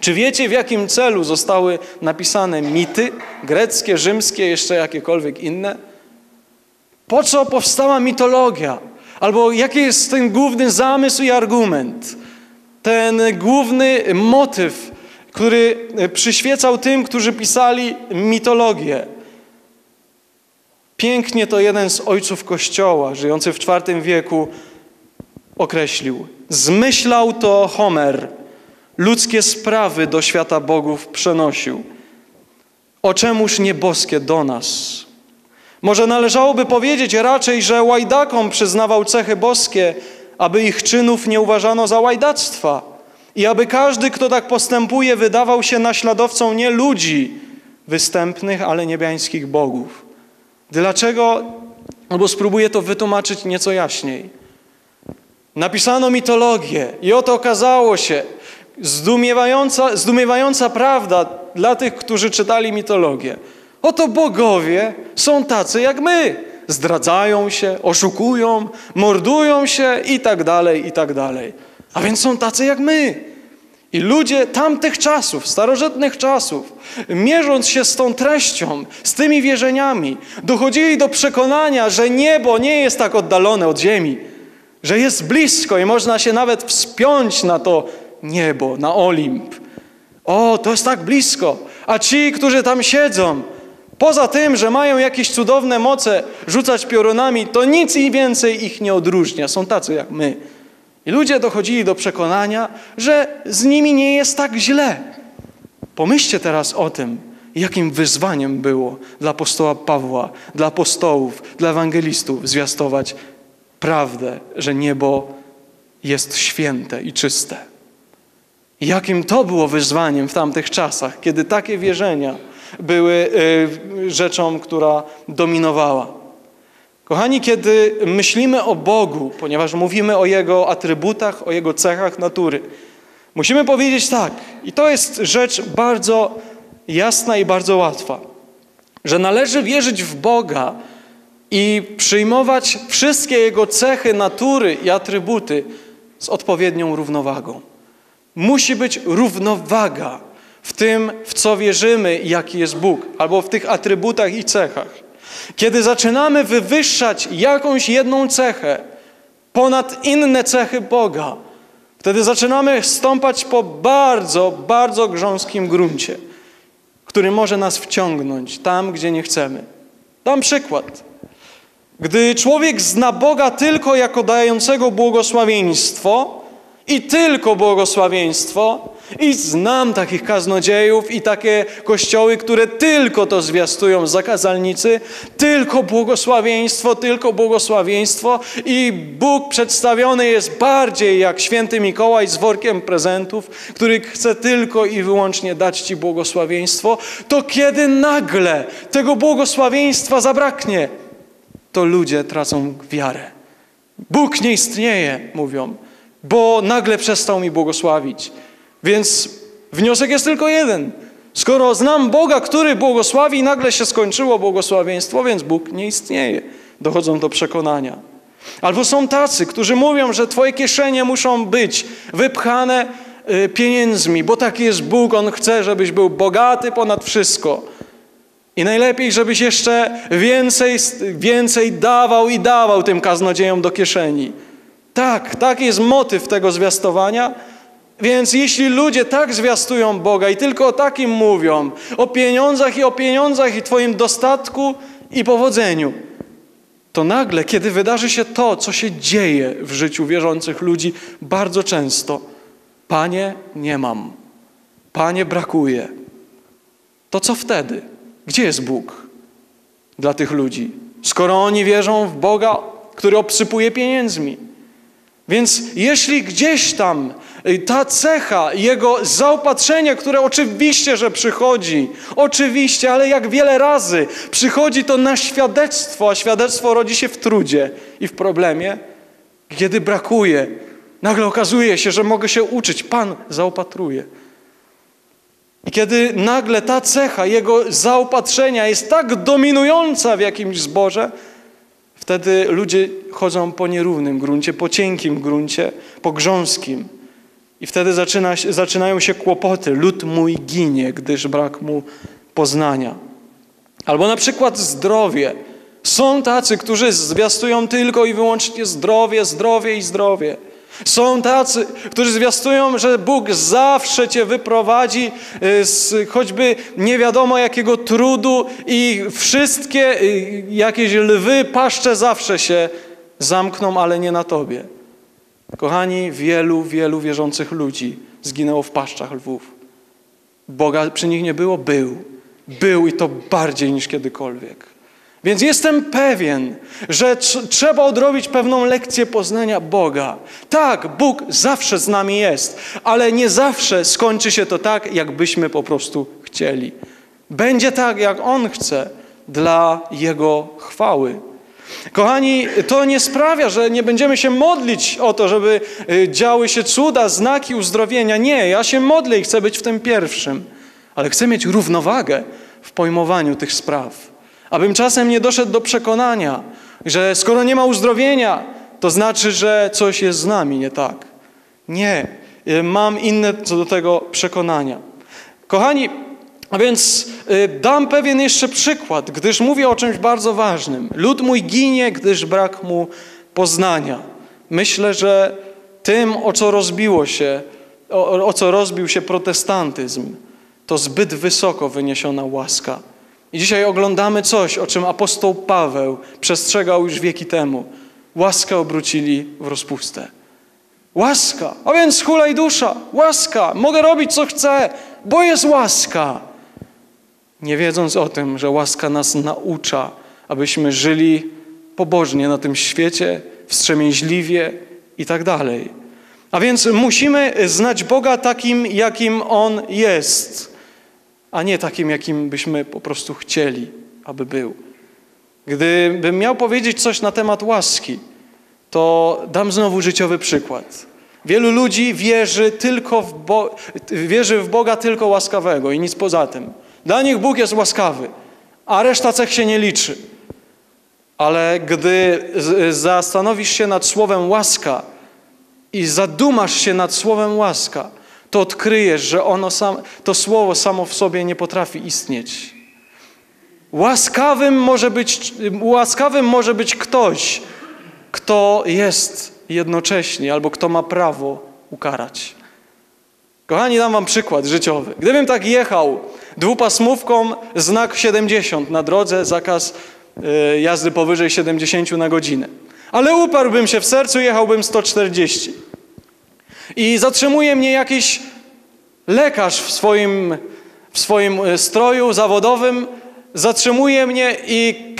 Czy wiecie, w jakim celu zostały napisane mity? Greckie, rzymskie, jeszcze jakiekolwiek inne? Po co powstała mitologia? Albo jaki jest ten główny zamysł i argument? Ten główny motyw, który przyświecał tym, którzy pisali mitologię. Pięknie to jeden z ojców Kościoła, żyjący w IV wieku, określił. Zmyślał to Homer. Ludzkie sprawy do świata bogów przenosił. O czemuż nie boskie do nas? Może należałoby powiedzieć raczej, że łajdakom przyznawał cechy boskie, aby ich czynów nie uważano za łajdactwa i aby każdy, kto tak postępuje, wydawał się naśladowcą nie ludzi występnych, ale niebiańskich bogów. Dlaczego? Albo spróbuję to wytłumaczyć nieco jaśniej. Napisano mitologię i oto okazało się, zdumiewająca prawda dla tych, którzy czytali mitologię. Oto bogowie są tacy jak my. Zdradzają się, oszukują, mordują się i tak dalej, i tak dalej. A więc są tacy jak my. I ludzie tamtych czasów, starożytnych czasów, mierząc się z tą treścią, z tymi wierzeniami, dochodzili do przekonania, że niebo nie jest tak oddalone od ziemi, że jest blisko i można się nawet wspiąć na to niebo, na Olimp. O, to jest tak blisko. A ci, którzy tam siedzą, poza tym, że mają jakieś cudowne moce rzucać piorunami, to nic i więcej ich nie odróżnia. Są tacy jak my. I ludzie dochodzili do przekonania, że z nimi nie jest tak źle. Pomyślcie teraz o tym, jakim wyzwaniem było dla apostoła Pawła, dla apostołów, dla ewangelistów zwiastować prawdę, że niebo jest święte i czyste. Jakim to było wyzwaniem w tamtych czasach, kiedy takie wierzenia były rzeczą, która dominowała. Kochani, kiedy myślimy o Bogu, ponieważ mówimy o Jego atrybutach, o Jego cechach natury, musimy powiedzieć tak, i to jest rzecz bardzo jasna i bardzo łatwa, że należy wierzyć w Boga i przyjmować wszystkie Jego cechy natury i atrybuty z odpowiednią równowagą. Musi być równowaga w tym, w co wierzymy, jaki jest Bóg, albo w tych atrybutach i cechach. Kiedy zaczynamy wywyższać jakąś jedną cechę ponad inne cechy Boga, wtedy zaczynamy stąpać po bardzo, bardzo grząskim gruncie, który może nas wciągnąć tam, gdzie nie chcemy. Dam przykład. Gdy człowiek zna Boga tylko jako dającego błogosławieństwo i tylko błogosławieństwo, i znam takich kaznodziejów i takie kościoły, które tylko to zwiastują, zakazalnicy, tylko błogosławieństwo i Bóg przedstawiony jest bardziej jak święty Mikołaj z workiem prezentów, który chce tylko i wyłącznie dać Ci błogosławieństwo, to kiedy nagle tego błogosławieństwa zabraknie, to ludzie tracą wiarę. Bóg nie istnieje, mówią, bo nagle przestał mi błogosławić. Więc wniosek jest tylko jeden. Skoro znam Boga, który błogosławi i nagle się skończyło błogosławieństwo, więc Bóg nie istnieje. Dochodzą do przekonania. Albo są tacy, którzy mówią, że twoje kieszenie muszą być wypchane pieniędzmi, bo taki jest Bóg, On chce, żebyś był bogaty ponad wszystko. I najlepiej, żebyś jeszcze więcej dawał i dawał tym kaznodziejom do kieszeni. Tak, taki jest motyw tego zwiastowania. Więc jeśli ludzie tak zwiastują Boga i tylko o takim mówią, o pieniądzach i twoim dostatku i powodzeniu, to nagle, kiedy wydarzy się to, co się dzieje w życiu wierzących ludzi bardzo często, Panie, nie mam, Panie, brakuje, to co wtedy? Gdzie jest Bóg dla tych ludzi, skoro oni wierzą w Boga, który obsypuje pieniędzmi? Więc jeśli gdzieś tam ta cecha, jego zaopatrzenie, które oczywiście, że przychodzi, oczywiście, ale jak wiele razy przychodzi to na świadectwo, a świadectwo rodzi się w trudzie i w problemie, kiedy brakuje, nagle okazuje się, że mogę się uczyć, Pan zaopatruje. I kiedy nagle ta cecha, jego zaopatrzenia jest tak dominująca w jakimś zborze, wtedy ludzie chodzą po nierównym gruncie, po cienkim gruncie, po grząskim. I wtedy zaczynają się kłopoty. Lud mój ginie, gdyż brak mu poznania. Albo na przykład zdrowie. Są tacy, którzy zwiastują tylko i wyłącznie zdrowie, zdrowie i zdrowie. Są tacy, którzy zwiastują, że Bóg zawsze cię wyprowadzi z choćby nie wiadomo jakiego trudu i wszystkie jakieś lwy, paszcze zawsze się zamkną, ale nie na tobie. Kochani, wielu wierzących ludzi zginęło w paszczach lwów. Boga przy nich nie było, był i to bardziej niż kiedykolwiek. Więc jestem pewien, że trzeba odrobić pewną lekcję poznania Boga. Tak, Bóg zawsze z nami jest, ale nie zawsze skończy się to tak, jakbyśmy po prostu chcieli. Będzie tak, jak On chce, dla Jego chwały. Kochani, to nie sprawia, że nie będziemy się modlić o to, żeby działy się cuda, znaki uzdrowienia. Nie, ja się modlę i chcę być w tym pierwszym. Ale chcę mieć równowagę w pojmowaniu tych spraw. Abym czasem nie doszedł do przekonania, że skoro nie ma uzdrowienia, to znaczy, że coś jest z nami nie tak. Nie, mam inne co do tego przekonania. Kochani, a więc dam pewien jeszcze przykład, gdyż mówię o czymś bardzo ważnym. Lud mój ginie, gdyż brak mu poznania. Myślę, że tym, o co rozbił się protestantyzm, to zbyt wysoko wyniesiona łaska. I dzisiaj oglądamy coś, o czym apostoł Paweł przestrzegał już wieki temu. Łaskę obrócili w rozpustę. Łaska, a więc hulaj dusza, łaska, mogę robić co chcę, bo jest łaska. Nie wiedząc o tym, że łaska nas naucza, abyśmy żyli pobożnie na tym świecie, wstrzemięźliwie i tak dalej. A więc musimy znać Boga takim, jakim On jest, a nie takim, jakim byśmy po prostu chcieli, aby był. Gdybym miał powiedzieć coś na temat łaski, to dam znowu życiowy przykład. Wielu ludzi wierzy w Boga tylko łaskawego i nic poza tym. Dla nich Bóg jest łaskawy, a reszta cech się nie liczy. Ale gdy zastanowisz się nad słowem łaska i zadumasz się nad słowem łaska, to odkryjesz, że to słowo samo w sobie nie potrafi istnieć. Łaskawym może być ktoś, kto jest jednocześnie albo kto ma prawo ukarać. Kochani, dam wam przykład życiowy. Gdybym tak jechał dwupasmówką, znak 70 na drodze, zakaz jazdy powyżej 70 na godzinę. Ale uparłbym się w sercu, jechałbym 140. I zatrzymuje mnie jakiś lekarz w swoim stroju zawodowym, zatrzymuje mnie i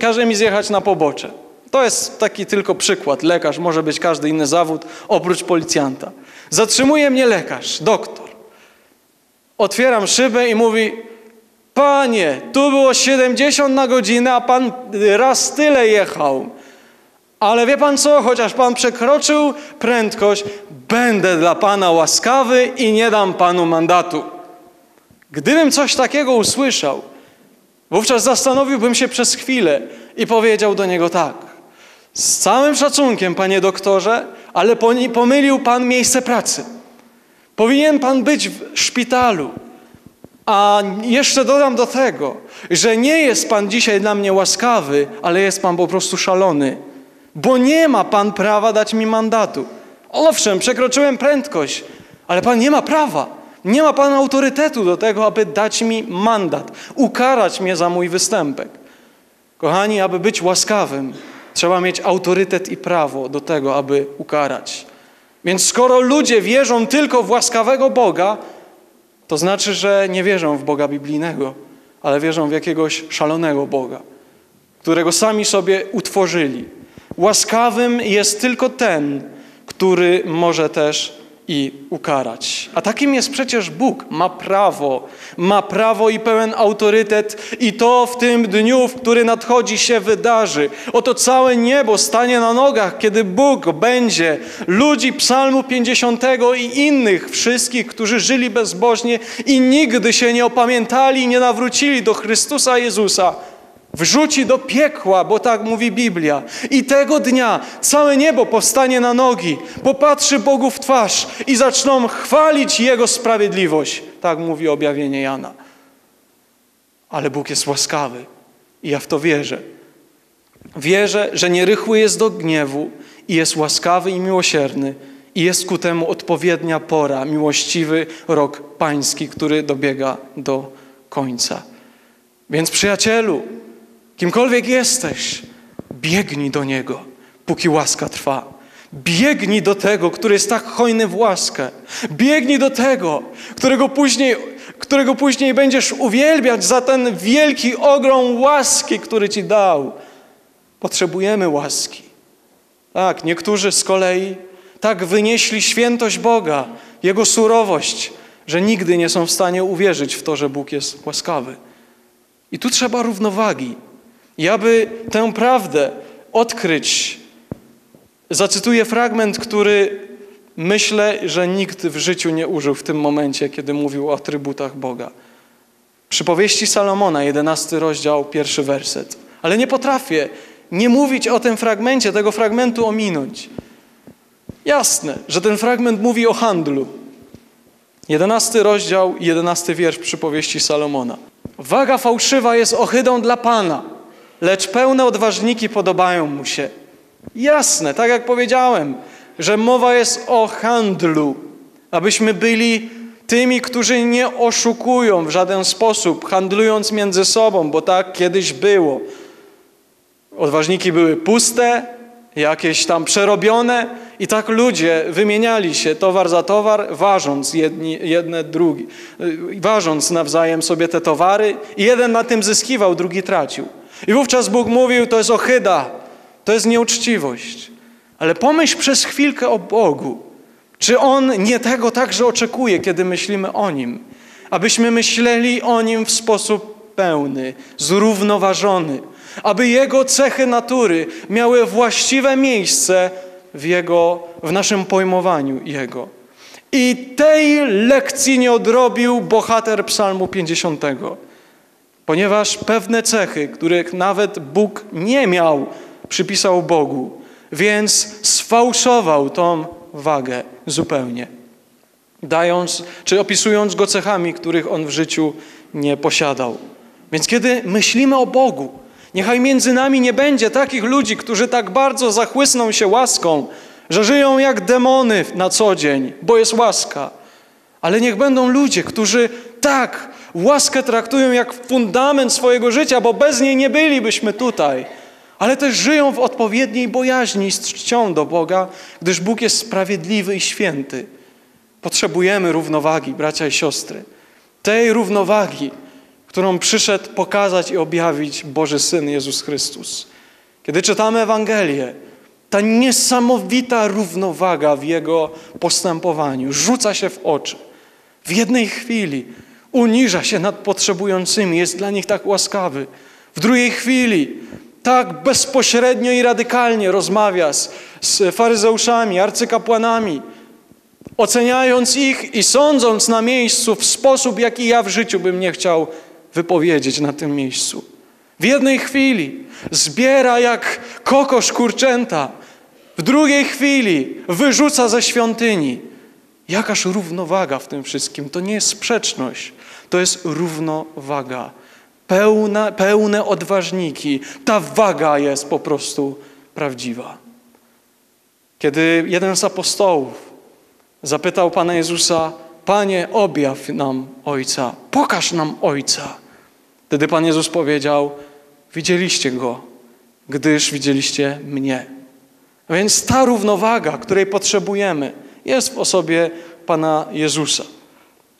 każe mi zjechać na pobocze. To jest taki tylko przykład. Lekarz, może być każdy inny zawód, oprócz policjanta. Zatrzymuje mnie lekarz, doktor. Otwieram szybę i mówi: Panie, tu było 70 na godzinę, a Pan raz tyle jechał. Ale wie Pan co? Chociaż Pan przekroczył prędkość, będę dla Pana łaskawy i nie dam Panu mandatu. Gdybym coś takiego usłyszał, wówczas zastanowiłbym się przez chwilę i powiedział do niego tak: z całym szacunkiem, panie doktorze, ale pomylił Pan miejsce pracy. Powinien Pan być w szpitalu. A jeszcze dodam do tego, że nie jest Pan dzisiaj dla mnie łaskawy, ale jest Pan po prostu szalony. Bo nie ma Pan prawa dać mi mandatu. Owszem, przekroczyłem prędkość, ale Pan nie ma prawa. Nie ma Pan autorytetu do tego, aby dać mi mandat, ukarać mnie za mój występek. Kochani, aby być łaskawym, trzeba mieć autorytet i prawo do tego, aby ukarać. Więc skoro ludzie wierzą tylko w łaskawego Boga, to znaczy, że nie wierzą w Boga biblijnego, ale wierzą w jakiegoś szalonego Boga, którego sami sobie utworzyli. Łaskawym jest tylko ten, który może też i ukarać. A takim jest przecież Bóg. Ma prawo i pełen autorytet i to w tym dniu, w który nadchodzi, się wydarzy. Oto całe niebo stanie na nogach, kiedy Bóg będzie ludzi Psalmu 50 i innych wszystkich, którzy żyli bezbożnie i nigdy się nie opamiętali i nie nawrócili do Chrystusa Jezusa, wrzuci do piekła, bo tak mówi Biblia. I tego dnia całe niebo powstanie na nogi, popatrzy Bogu w twarz i zaczną chwalić Jego sprawiedliwość. Tak mówi objawienie Jana. Ale Bóg jest łaskawy i ja w to wierzę. Wierzę, że nierychły jest do gniewu i jest łaskawy i miłosierny i jest ku temu odpowiednia pora, miłościwy rok pański, który dobiega do końca. Więc przyjacielu, kimkolwiek jesteś, biegnij do Niego, póki łaska trwa. Biegnij do Tego, który jest tak hojny w łaskę. Biegnij do Tego, którego później będziesz uwielbiać za ten wielki ogrom łaski, który Ci dał. Potrzebujemy łaski. Tak, niektórzy z kolei tak wynieśli świętość Boga, Jego surowość, że nigdy nie są w stanie uwierzyć w to, że Bóg jest łaskawy. I tu trzeba równowagi. I aby tę prawdę odkryć, zacytuję fragment, który myślę, że nikt w życiu nie użył w tym momencie, kiedy mówił o atrybutach Boga. Przypowieści Salomona, 11 rozdział, 1 werset. Ale nie potrafię nie mówić o tym fragmencie, tego fragmentu ominąć. Jasne, że ten fragment mówi o handlu. 11 rozdział, 11 wiersz przypowieści Salomona. Waga fałszywa jest ohydą dla Pana, lecz pełne odważniki podobają Mu się. Jasne, tak jak powiedziałem, że mowa jest o handlu, abyśmy byli tymi, którzy nie oszukują w żaden sposób, handlując między sobą, bo tak kiedyś było. Odważniki były puste, jakieś tam przerobione i tak ludzie wymieniali się towar za towar, ważąc jedne drugi, ważąc nawzajem sobie te towary i jeden na tym zyskiwał, drugi tracił. I wówczas Bóg mówił, to jest ohyda, to jest nieuczciwość. Ale pomyśl przez chwilkę o Bogu. Czy On nie tego także oczekuje, kiedy myślimy o Nim? Abyśmy myśleli o Nim w sposób pełny, zrównoważony. Aby Jego cechy natury miały właściwe miejsce w naszym pojmowaniu Jego. I tej lekcji nie odrobił bohater Psalmu 50. Ponieważ pewne cechy, których nawet Bóg nie miał, przypisał Bogu. Więc sfałszował tą wagę zupełnie. Opisując Go cechami, których On w życiu nie posiadał. Więc kiedy myślimy o Bogu, niechaj między nami nie będzie takich ludzi, którzy tak bardzo zachłysną się łaską, że żyją jak demony na co dzień, bo jest łaska. Ale niech będą ludzie, którzy tak Łaskę traktują jak fundament swojego życia, bo bez niej nie bylibyśmy tutaj. Ale też żyją w odpowiedniej bojaźni z czcią do Boga, gdyż Bóg jest sprawiedliwy i święty. Potrzebujemy równowagi, bracia i siostry. Tej równowagi, którą przyszedł pokazać i objawić Boży Syn Jezus Chrystus. Kiedy czytamy Ewangelię, ta niesamowita równowaga w Jego postępowaniu rzuca się w oczy. W jednej chwili uniża się nad potrzebującymi, jest dla nich tak łaskawy. W drugiej chwili tak bezpośrednio i radykalnie rozmawia z faryzeuszami, arcykapłanami, oceniając ich i sądząc na miejscu w sposób, jaki ja w życiu bym nie chciał wypowiedzieć na tym miejscu. W jednej chwili zbiera jak kokosz kurczęta, w drugiej chwili wyrzuca ze świątyni. Jakaż równowaga w tym wszystkim. To nie jest sprzeczność, to jest równowaga. Pełne odważniki. Ta waga jest po prostu prawdziwa. Kiedy jeden z apostołów zapytał Pana Jezusa: Panie, objaw nam Ojca, pokaż nam Ojca. Wtedy Pan Jezus powiedział: widzieliście Go, gdyż widzieliście mnie. A więc ta równowaga, której potrzebujemy, jest w osobie Pana Jezusa.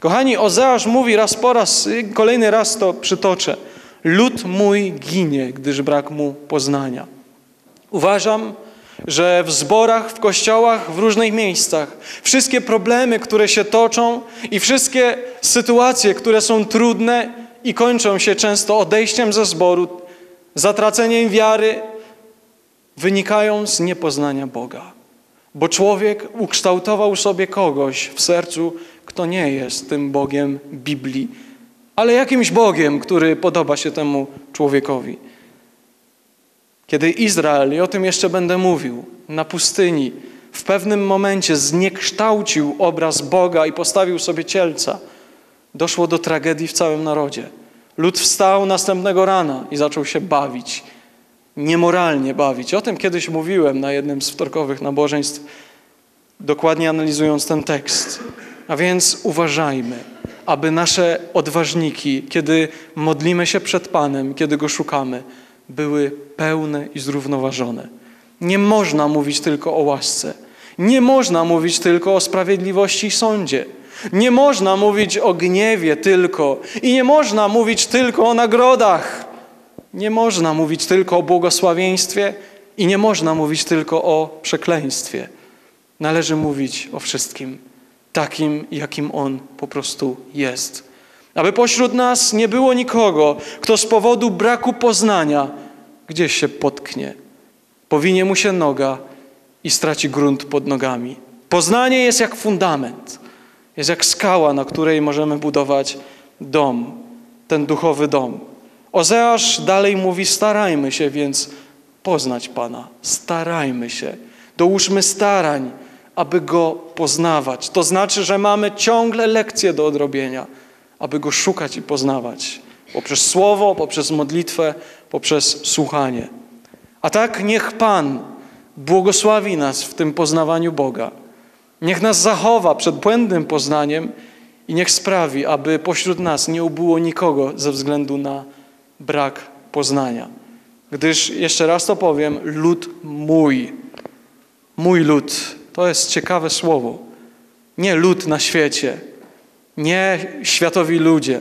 Kochani, Ozeasz mówi raz po raz, kolejny raz to przytoczę. Lud mój ginie, gdyż brak mu poznania. Uważam, że w zborach, w kościołach, w różnych miejscach wszystkie problemy, które się toczą i wszystkie sytuacje, które są trudne i kończą się często odejściem ze zboru, zatraceniem wiary, wynikają z niepoznania Boga. Bo człowiek ukształtował sobie kogoś w sercu, kto nie jest tym Bogiem Biblii, ale jakimś Bogiem, który podoba się temu człowiekowi. Kiedy Izrael, i o tym jeszcze będę mówił, na pustyni w pewnym momencie zniekształcił obraz Boga i postawił sobie cielca, doszło do tragedii w całym narodzie. Lud wstał następnego rana i zaczął się bawić, niemoralnie bawić. O tym kiedyś mówiłem na jednym z wtorkowych nabożeństw, dokładnie analizując ten tekst. A więc uważajmy, aby nasze odważniki, kiedy modlimy się przed Panem, kiedy Go szukamy, były pełne i zrównoważone. Nie można mówić tylko o łasce. Nie można mówić tylko o sprawiedliwości i sądzie. Nie można mówić o gniewie tylko. I nie można mówić tylko o nagrodach. Nie można mówić tylko o błogosławieństwie i nie można mówić tylko o przekleństwie. Należy mówić o wszystkim, takim, jakim On po prostu jest. Aby pośród nas nie było nikogo, kto z powodu braku poznania gdzieś się potknie. Powinie mu się noga i straci grunt pod nogami. Poznanie jest jak fundament, jest jak skała, na której możemy budować dom, ten duchowy dom. Ozeasz dalej mówi: starajmy się więc poznać Pana. Starajmy się, dołóżmy starań, aby Go poznawać. To znaczy, że mamy ciągle lekcje do odrobienia, aby Go szukać i poznawać. Poprzez słowo, poprzez modlitwę, poprzez słuchanie. A tak niech Pan błogosławi nas w tym poznawaniu Boga. Niech nas zachowa przed błędnym poznaniem i niech sprawi, aby pośród nas nie ubyło nikogo ze względu na brak poznania. Gdyż, jeszcze raz to powiem, lud mój. Mój lud. To jest ciekawe słowo. Nie lud na świecie. Nie światowi ludzie,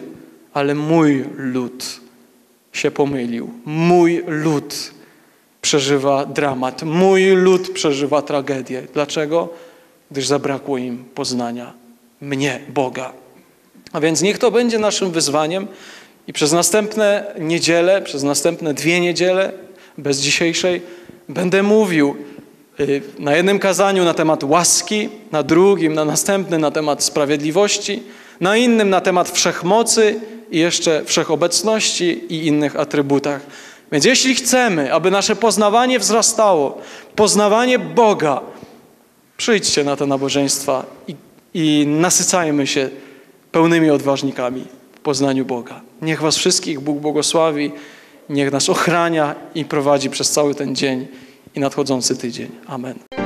ale mój lud się pomylił. Mój lud przeżywa dramat. Mój lud przeżywa tragedię. Dlaczego? Gdyż zabrakło im poznania mnie, Boga. A więc niech to będzie naszym wyzwaniem i przez następne niedzielę, przez następne dwie niedziele, bez dzisiejszej, będę mówił na jednym kazaniu na temat łaski, na drugim, na następnym na temat sprawiedliwości, na innym na temat wszechmocy i jeszcze wszechobecności i innych atrybutach. Więc jeśli chcemy, aby nasze poznawanie wzrastało, poznawanie Boga, przyjdźcie na te nabożeństwa i nasycajmy się pełnymi odważnikami w poznaniu Boga. Niech was wszystkich Bóg błogosławi, niech nas ochrania i prowadzi przez cały ten dzień i nadchodzący tydzień. Amen.